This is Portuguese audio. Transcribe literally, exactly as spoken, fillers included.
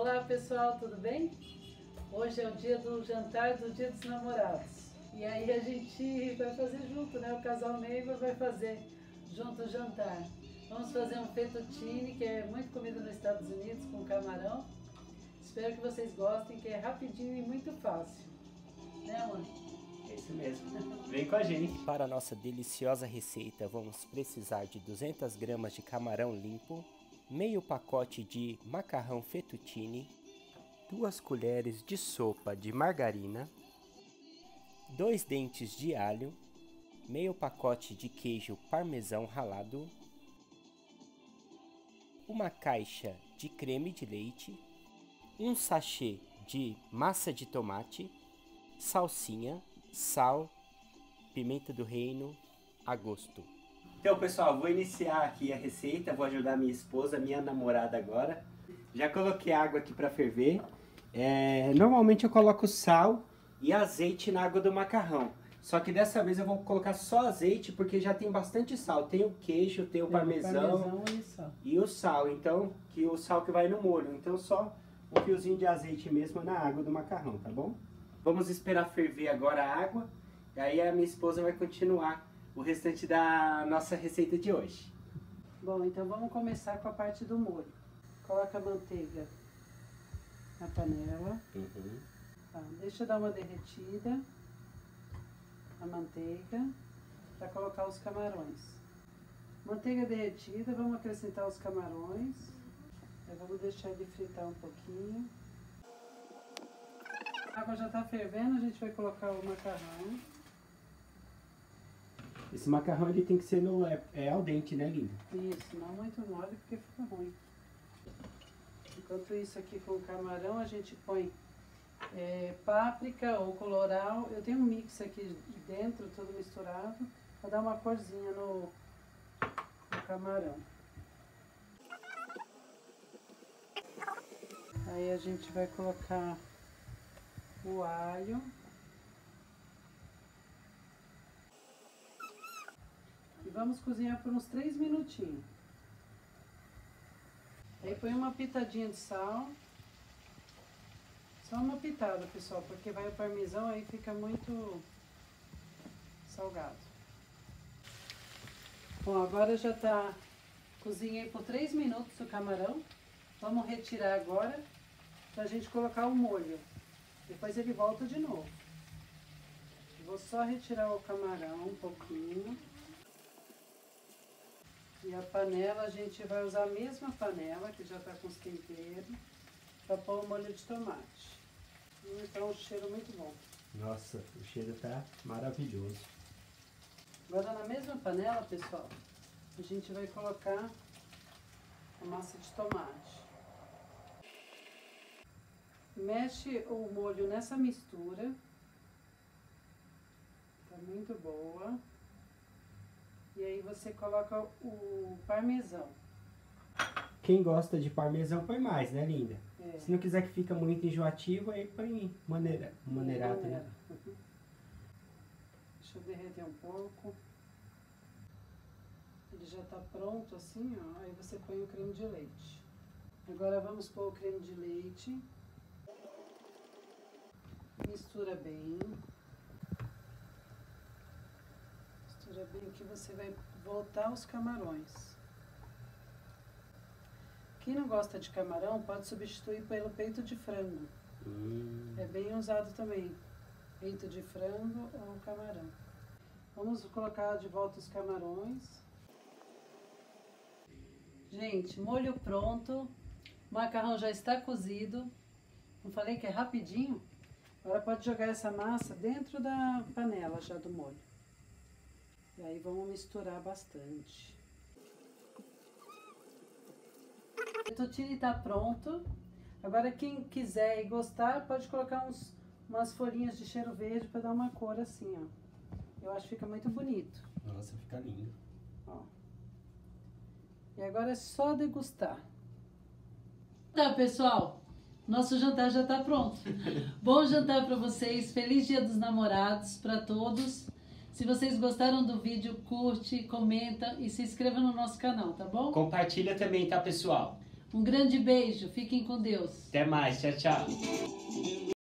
Olá pessoal, tudo bem? Hoje é o dia do jantar do Dia dos Namorados. E aí a gente vai fazer junto, né? O Casal Neiva vai fazer junto o jantar. Vamos fazer um fettuccine, que é muito comido nos Estados Unidos, com camarão. Espero que vocês gostem, que é rapidinho e muito fácil. Né, amor? É isso mesmo. Vem com a gente. Para a nossa deliciosa receita, vamos precisar de duzentas gramas de camarão limpo, meio pacote de macarrão fettuccine, duas colheres de sopa de margarina, dois dentes de alho, meio pacote de queijo parmesão ralado, uma caixa de creme de leite, um sachê de massa de tomate, salsinha, sal, pimenta do reino a gosto. Então pessoal, vou iniciar aqui a receita, vou ajudar minha esposa, minha namorada agora. Já coloquei água aqui para ferver. É, normalmente eu coloco sal e azeite na água do macarrão. Só que dessa vez eu vou colocar só azeite porque já tem bastante sal. Tem o queijo, tem o tem parmesão, parmesão e, e o sal. Então, que o sal que vai no molho. Então só um fiozinho de azeite mesmo na água do macarrão, tá bom? Vamos esperar ferver agora a água. E aí a minha esposa vai continuar o restante da nossa receita de hoje. Bom, então vamos começar com a parte do molho. Coloca a manteiga na panela. Uhum. Tá, deixa dar uma derretida a manteiga para colocar os camarões. Manteiga derretida, vamos acrescentar os camarões. Aí vamos deixar ele fritar um pouquinho. A água já está fervendo, a gente vai colocar o macarrão. Esse macarrão ele tem que ser no, é, é al dente, né, linda? Isso, não muito mole porque fica ruim. Enquanto isso aqui com o camarão, a gente põe é, páprica ou colorau. Eu tenho um mix aqui dentro, todo misturado, para dar uma corzinha no, no camarão. Aí a gente vai colocar o alho. E vamos cozinhar por uns três minutinhos. Aí põe uma pitadinha de sal. Só uma pitada, pessoal, porque vai o parmesão, aí fica muito salgado. Bom, agora já tá... Cozinhei por três minutos o camarão. Vamos retirar agora pra gente colocar o molho. Depois ele volta de novo. Eu vou só retirar o camarão um pouquinho. E a panela, a gente vai usar a mesma panela, que já está com os temperos, para pôr o molho de tomate. Então, um cheiro muito bom. Nossa, o cheiro está maravilhoso. Agora, na mesma panela, pessoal, a gente vai colocar a massa de tomate. Mexe o molho nessa mistura. Está muito boa. E aí você coloca o parmesão. Quem gosta de parmesão põe mais, né, linda? É. Se não quiser que fica muito enjoativo, aí põe maneira, maneirado, né? Uhum. Deixa eu derreter um pouco. Ele já tá pronto assim, ó. Aí você põe o creme de leite. Agora vamos pôr o creme de leite. Mistura bem. Veja bem que você vai voltar os camarões. Quem não gosta de camarão pode substituir pelo peito de frango. Hum. É bem usado também. Peito de frango ou camarão. Vamos colocar de volta os camarões. Gente, molho pronto. O macarrão já está cozido. Não falei que é rapidinho? Agora pode jogar essa massa dentro da panela já do molho. E aí vamos misturar bastante. O fettuccine está pronto. Agora quem quiser e gostar pode colocar uns, umas folhinhas de cheiro verde para dar uma cor assim, ó. Eu acho que fica muito bonito. Nossa, fica lindo. Ó. E agora é só degustar. Tá, pessoal. Nosso jantar já está pronto. Bom jantar para vocês. Feliz Dia dos Namorados para todos. Se vocês gostaram do vídeo, curte, comenta e se inscreva no nosso canal, tá bom? Compartilha também, tá, pessoal? Um grande beijo, fiquem com Deus. Até mais, tchau, tchau.